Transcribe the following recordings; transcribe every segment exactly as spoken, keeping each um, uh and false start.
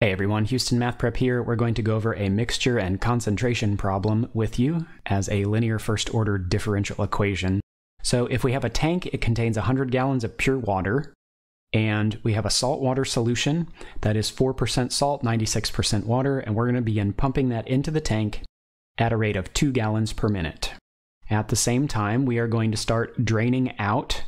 Hey everyone, Houston Math Prep here. We're going to go over a mixture and concentration problem with you as a linear first order differential equation. So if we have a tank, it contains one hundred gallons of pure water, and we have a saltwater solution that is four percent salt, ninety-six percent water, and we're going to begin pumping that into the tank at a rate of two gallons per minute. At the same time, we are going to start draining out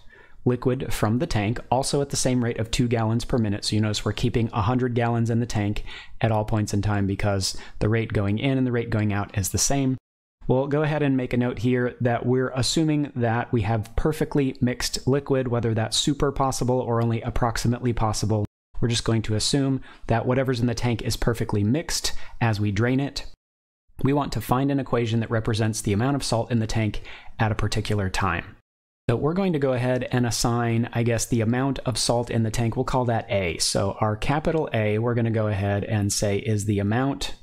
liquid from the tank, also at the same rate of two gallons per minute. So you notice we're keeping one hundred gallons in the tank at all points in time because the rate going in and the rate going out is the same. We'll go ahead and make a note here that we're assuming that we have perfectly mixed liquid, whether that's super possible or only approximately possible. We're just going to assume that whatever's in the tank is perfectly mixed as we drain it. We want to find an equation that represents the amount of salt in the tank at a particular time. So we're going to go ahead and assign, I guess, the amount of salt in the tank. We'll call that A. So our capital A, we're going to go ahead and say is the amount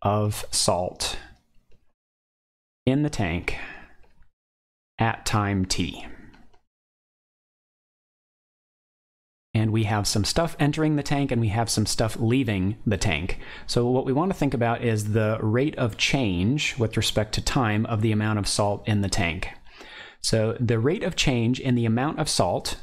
of salt in the tank at time t. And we have some stuff entering the tank and we have some stuff leaving the tank. So what we want to think about is the rate of change with respect to time of the amount of salt in the tank. So the rate of change in the amount of salt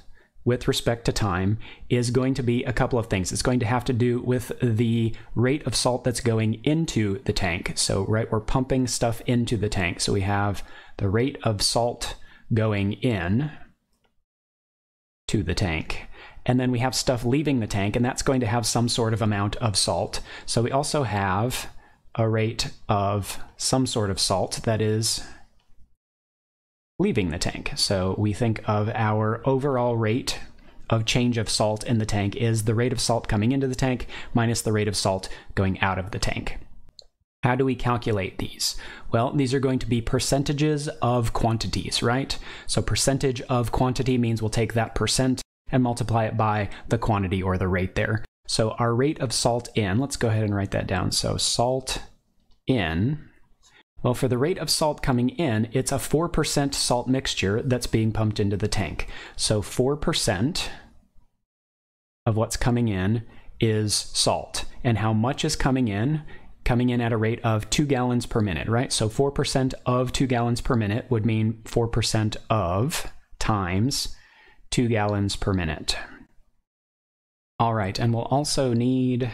with respect to time is going to be a couple of things. It's going to have to do with the rate of salt that's going into the tank. So, right, we're pumping stuff into the tank. So we have the rate of salt going in to the tank. And then we have stuff leaving the tank, and that's going to have some sort of amount of salt. So we also have a rate of some sort of salt that is leaving the tank. So we think of our overall rate of change of salt in the tank is the rate of salt coming into the tank minus the rate of salt going out of the tank. How do we calculate these? Well, these are going to be percentages of quantities, right? So percentage of quantity means we'll take that percent and multiply it by the quantity or the rate there. So our rate of salt in, let's go ahead and write that down. So salt in. Well, for the rate of salt coming in, it's a four percent salt mixture that's being pumped into the tank. So four percent of what's coming in is salt. And how much is coming in? Coming in at a rate of two gallons per minute, right? So four percent of two gallons per minute would mean four percent of times two gallons per minute. All right, and we'll also need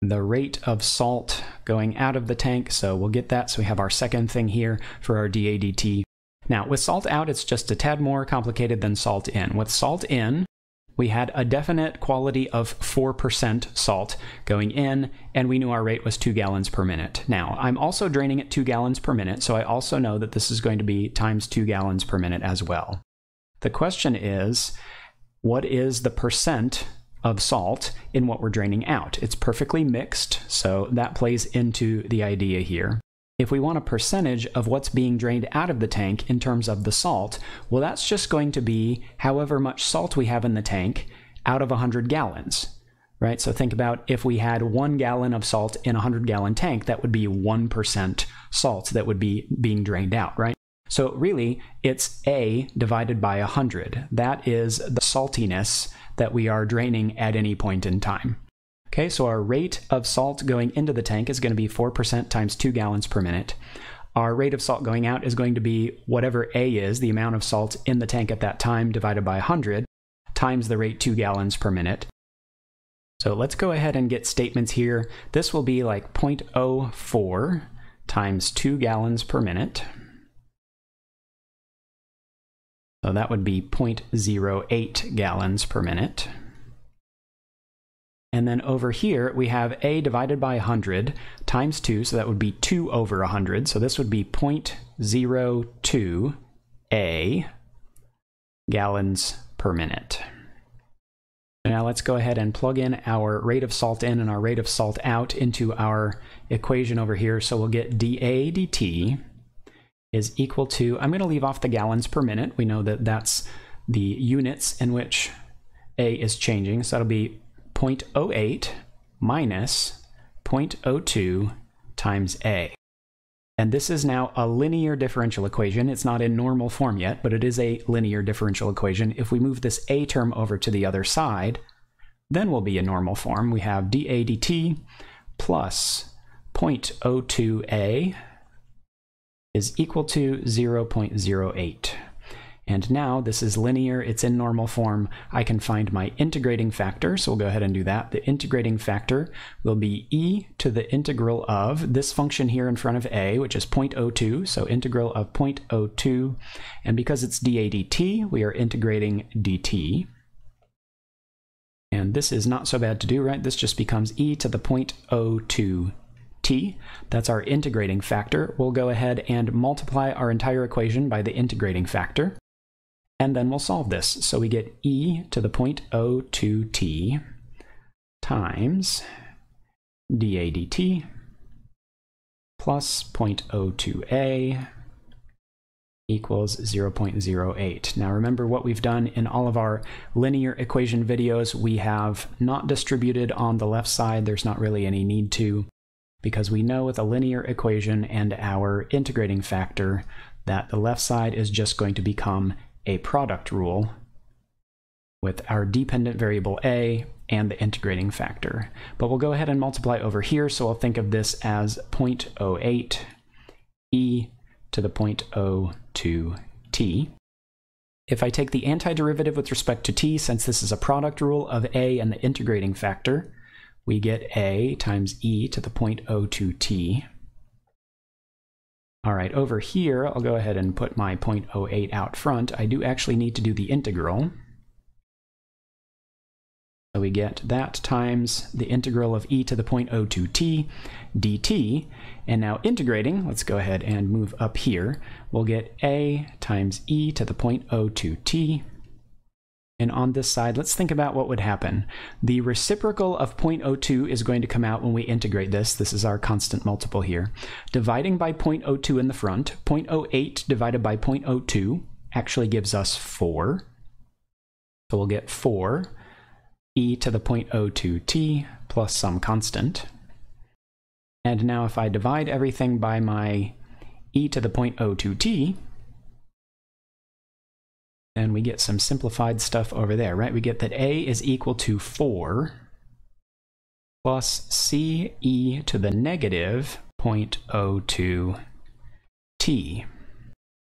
the rate of salt going out of the tank, so we'll get that. So we have our second thing here for our D A D T. Now, with salt out, it's just a tad more complicated than salt in. With salt in, we had a definite quality of four percent salt going in, and we knew our rate was two gallons per minute. Now, I'm also draining at two gallons per minute, so I also know that this is going to be times two gallons per minute as well. The question is, what is the percent of salt in what we're draining out? It's perfectly mixed, so that plays into the idea here. If we want a percentage of what's being drained out of the tank in terms of the salt, well, that's just going to be however much salt we have in the tank out of one hundred gallons, right? So think about if we had one gallon of salt in a one hundred gallon tank, that would be one percent salt that would be being drained out, right? So really, it's A divided by one hundred. That is the saltiness that we are draining at any point in time. Okay, so our rate of salt going into the tank is going to be four percent times two gallons per minute. Our rate of salt going out is going to be whatever A is, the amount of salt in the tank at that time, divided by one hundred, times the rate two gallons per minute. So let's go ahead and get statements here. This will be like zero point zero four times two gallons per minute. So that would be zero point zero eight gallons per minute. And then over here, we have A divided by one hundred times two, so that would be two over one hundred. So this would be zero point zero two A gallons per minute. Now let's go ahead and plug in our rate of salt in and our rate of salt out into our equation over here. So we'll get dA dt is equal to, I'm going to leave off the gallons per minute. We know that that's the units in which A is changing. So that'll be zero point zero eight minus zero point zero two times A. And this is now a linear differential equation. It's not in normal form yet, but it is a linear differential equation. If we move this A term over to the other side, then will be a normal form. We have dA dt plus zero point zero two a is equal to zero point zero eight. And now this is linear, it's in normal form. I can find my integrating factor, so we'll go ahead and do that. The integrating factor will be e to the integral of this function here in front of a, which is zero point zero two, so integral of zero point zero two. And because it's dA dt, we are integrating dt. And this is not so bad to do, right? This just becomes e to the zero point zero two. T. That's our integrating factor. We'll go ahead and multiply our entire equation by the integrating factor, and then we'll solve this. So we get e to the zero point zero two t times dA dt plus zero point zero two a equals zero point zero eight. Now remember what we've done in all of our linear equation videos. We have not distributed on the left side. There's not really any need to, because we know with a linear equation and our integrating factor that the left side is just going to become a product rule with our dependent variable a and the integrating factor. But we'll go ahead and multiply over here, so I'll think of this as zero point zero eight e to the zero point zero two t. If I take the antiderivative with respect to t, since this is a product rule of a and the integrating factor, we get a times e to the zero point zero two t. All right, over here, I'll go ahead and put my zero point zero eight out front. I do actually need to do the integral. So we get that times the integral of e to the zero point zero two t dt. And now integrating, let's go ahead and move up here. We'll get a times e to the zero point zero two t. And on this side, let's think about what would happen. The reciprocal of zero point zero two is going to come out when we integrate this. This is our constant multiple here. Dividing by zero point zero two in the front, zero point zero eight divided by zero point zero two actually gives us four. So we'll get four e to the zero point zero two t plus some constant. And now if I divide everything by my e to the zero point zero two t, and we get some simplified stuff over there, right? We get that a is equal to four plus c e to the negative zero point zero two t.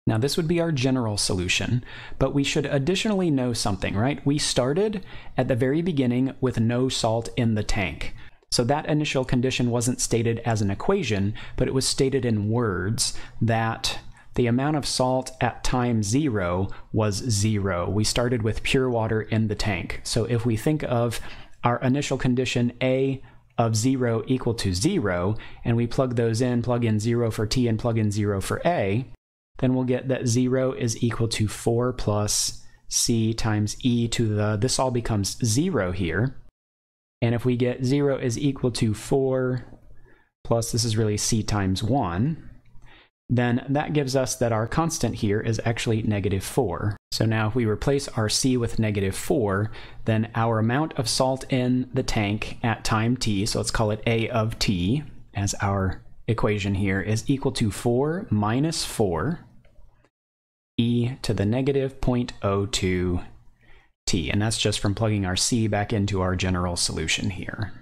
Now this would be our general solution, but we should additionally know something, right? We started at the very beginning with no salt in the tank. So that initial condition wasn't stated as an equation, but it was stated in words that the amount of salt at time zero was zero. We started with pure water in the tank. So if we think of our initial condition A of zero equal to zero, and we plug those in, plug in zero for T and plug in zero for A, then we'll get that zero is equal to four plus C times E to the, this all becomes zero here. And if we get zero is equal to four plus, this is really C times one, then that gives us that our constant here is actually negative four. So now if we replace our c with negative four, then our amount of salt in the tank at time t, so let's call it a of t as our equation here, is equal to four minus four e to the negative zero point zero two t. And that's just from plugging our c back into our general solution here.